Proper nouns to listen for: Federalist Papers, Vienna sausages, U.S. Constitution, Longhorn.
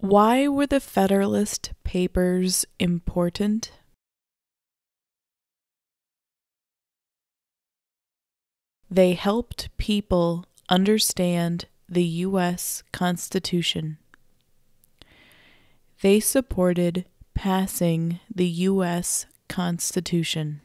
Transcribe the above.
Why were the Federalist Papers important? They helped people understand the U.S. Constitution. They supported passing the U.S. Constitution.